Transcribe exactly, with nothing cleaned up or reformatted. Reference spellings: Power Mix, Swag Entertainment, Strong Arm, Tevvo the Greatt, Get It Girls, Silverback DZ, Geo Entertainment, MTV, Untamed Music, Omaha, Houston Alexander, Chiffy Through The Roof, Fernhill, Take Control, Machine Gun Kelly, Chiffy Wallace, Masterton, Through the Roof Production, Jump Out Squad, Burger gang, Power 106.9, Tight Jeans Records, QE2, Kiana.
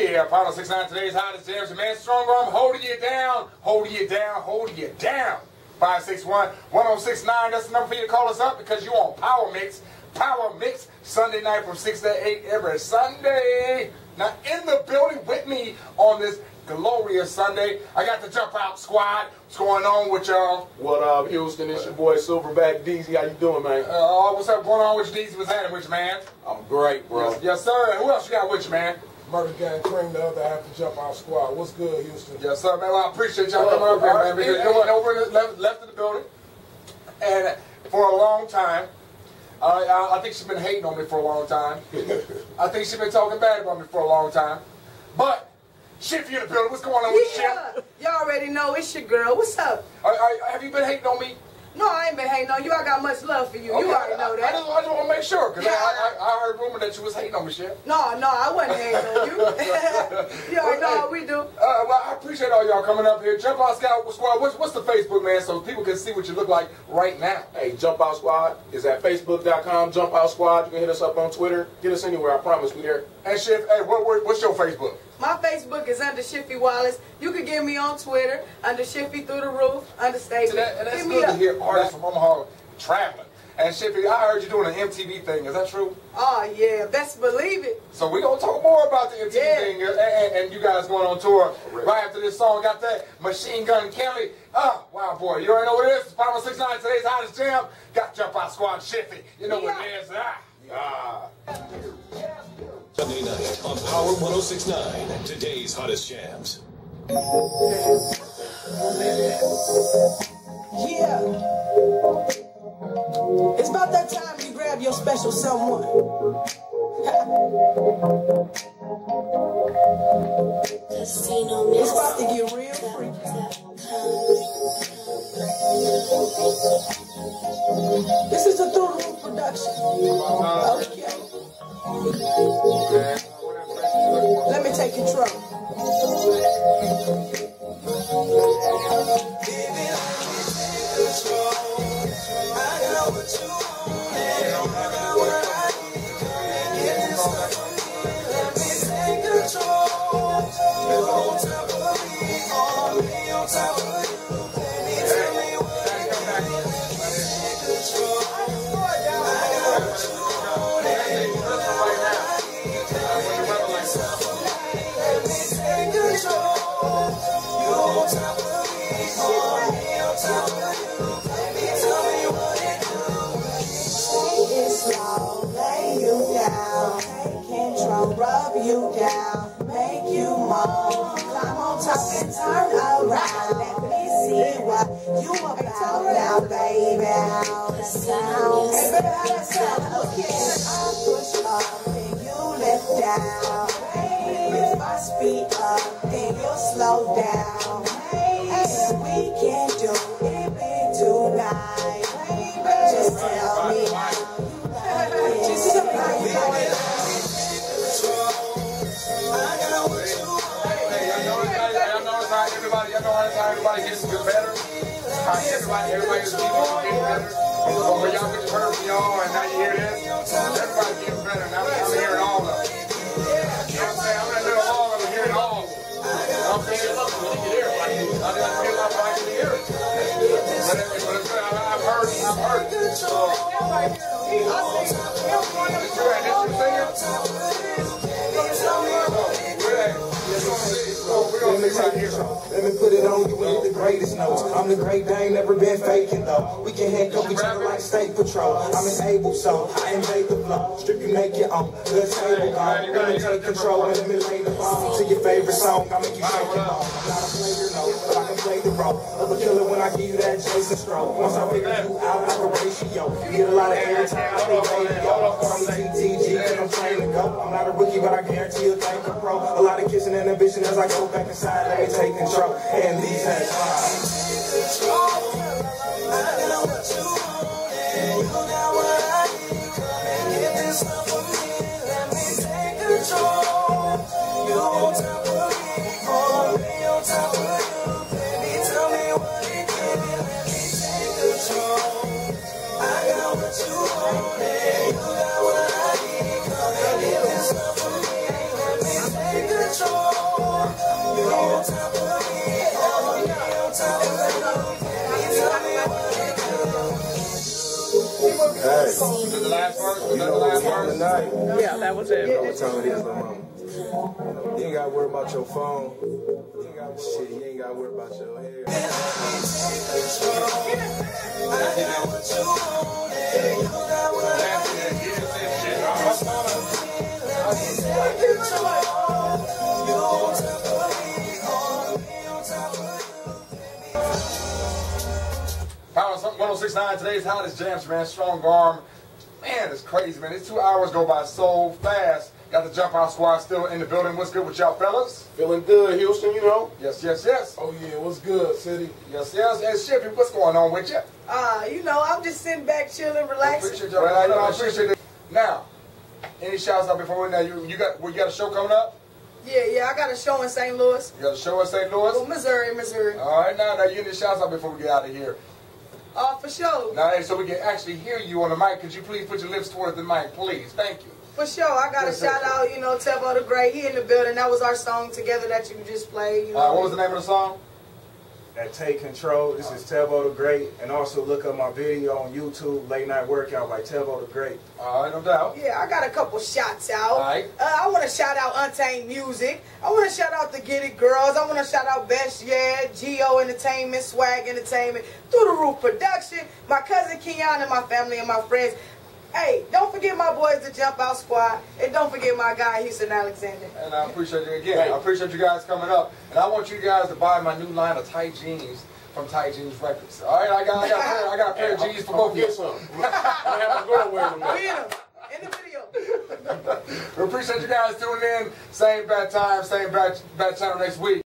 Yeah, Power one oh six point nine, today's hottest jams. The man Strong Arm holding you down, holding you down, holding you down. five six one, one oh six point nine, that's the number for you to call us up because you're on Power Mix. Power Mix, Sunday night from six to eight every Sunday. Now, in the building with me on this glorious Sunday, I got the Jump Out Squad. What's going on with y'all? What up, Houston? It's your boy Silverback D Z. How you doing, man? Uh, what's up going on with D Z? What's happening with you, man? I'm great, bro. Yes, yes, sir. Who else you got with you, man? Burger Gang, Cream, the other half to Jump Out Squad. What's good, Houston? Yes, sir, man. Well, I appreciate y'all coming up here, man. Because you know what? Over left, left of the building, and for a long time. Uh, I, I think she's been hating on me for a long time. I think she's been talking bad about me for a long time. But, Chiffy in the building, what's going on with yeah. Chiff? You already know, it's your girl. What's up? Are, are, have you been hating on me? No, I ain't been hating on you. I got much love for you. Okay. You already know that. I, I, just, I just want to make sure, because yeah. I, I, I heard rumor that you was hating on me, Chiff. No, no, I wasn't hating on you. You already know what we do. Uh, well, I appreciate all y'all coming up here. Jump Out Squad, what's, what's the Facebook, man, so people can see what you look like right now? Hey, Jump Out Squad is at Facebook dot com, Jump Out Squad. You can hit us up on Twitter. Get us anywhere, I promise we there. And Chiff, hey, what, what, what's your Facebook? My Facebook is under Chiffy Wallace. You can get me on Twitter under Chiffy Through the Roof, under Statement. So that, and that's good to hear artists from Omaha traveling. And Chiffy, I heard you doing an M T V thing. Is that true? Oh, yeah. Best believe it. So we're going to talk more about the M T V yeah. thing and, and, and you guys going on tour. Really? Right after this song, got that Machine Gun Kelly. Oh, wow, boy. You already know what it is. Power one oh six point nine, today's hottest jam. Got Jump Out Squad Chiffy. You know yeah. what it is. Ah. ah. Sunday night on Power one oh six point nine, today's hottest jams. Yeah. It's about that time you grab your special someone. It's about to get real freaky. This is a Through the Roof production. Okay. Let me take control. Baby, let me take control. I got what you wanted. I got what I need. Come and get this money. Let me take control. You're on top of me. On me, on top of you. Baby, tell me what I need. Let me take control. I got what you wanted. Rub you down, make you moan. Climb on top and turn around. Let me see what you about now, baby. How that sound? Hey, baby, how that sound? Okay, I push up and you lift down. Hey, if I speed up, then you slow down. Hey, we can do it tonight. Baby, just tell me how you love it. Just tell me how you love it. Everybody, I know how everybody gets better. How everybody, everybody is keeping on getting better. So when y'all get heard from y'all, and now you hear this, everybody getting better. Now I'm hearing all of it. You know what I'm saying? I'm in the middle of all of it, hearing all of it. You know what I'm saying? I didn't feel like I could hear it. But it's good. I've heard it. I've heard it. I see. I see. Let me put it on you with the greatest notes. I'm the great, I ain't never been faking though. We can head up each other like State Patrol. I'm enabled, so I invade the flow. Strip you naked on the table gone. Let me take control and let me lay the bomb to your favorite song. I make you shake it on. I'm not a player, no, but I can play the role of a killer when I give you that Jason stroke. Once I figure you out, I'm a ratio. You get a lot of airtime, I don't pay the yo. I'm the T T G and I'm trying to go. I'm not a rookie, but I guarantee you'll think I'm pro. A lot of kissing and ambition as I go back inside. Let me take control and these hands fly. I know what you want and you got what I need. Come and get this love for me. Let me take control. You on top of me, on me on top of you. Baby, tell me what it can be. Let me take control. I got what you want and you got what I need. Come and get this love for me. Let me take control. last verse? Was that the last verse? Yeah, that was it. You know what time it is, little mama. You ain't gotta worry about your phone. You ain't gotta, shit, you ain't gotta worry about your hair. Power one oh six point nine, today's hottest jams, man. Strong Arm. Man, it's crazy, man. These two hours go by so fast. Got the Jump Out Squad still in the building. What's good with y'all fellas? Feeling good, Houston, you know? Yes, yes, yes. Oh, yeah, what's good, city? Yes, yes. And Chiffy, what's going on with you? Uh, you know, I'm just sitting back, chilling, relaxing. I appreciate, right, I appreciate it. Now, any shouts out before we now? You, you, got, you got a show coming up? Yeah, yeah, I got a show in Saint Louis. You got a show in Saint Louis? Well, Missouri, Missouri. All right, now, now, you any shouts out before we get out of here? Oh, uh, for sure. Now, so we can actually hear you on the mic. Could you please put your lips towards the mic, please? Thank you. For sure, I got a shout out, you know, Tevvo the Greatt. He in the building. That was our song together that you just played. You know? uh, what was the name of the song? That Take Control. This is Tevvo the Greatt. And also look up my video on YouTube, Late Night Workout by Tevvo the Greatt. All right, no doubt. Yeah, I got a couple shots out. All right. Uh, I want to shout out Untamed Music. I want to shout out the Get It Girls. I want to shout out Best Yeah, Geo Entertainment, Swag Entertainment, Through the Roof Production, my cousin Kiana, my family, and my friends. Hey, don't forget my boys, the Jump Out Squad, and don't forget my guy, Houston Alexander. And I appreciate you again. Right. I appreciate you guys coming up. And I want you guys to buy my new line of tight jeans from Tight Jeans Records. All right, I got, I got, a, pair, I got a pair of jeans for both of you. I have a girl wearing them. We in them. In the video. We appreciate you guys tuning in. Same bad time, same bad, bad channel next week.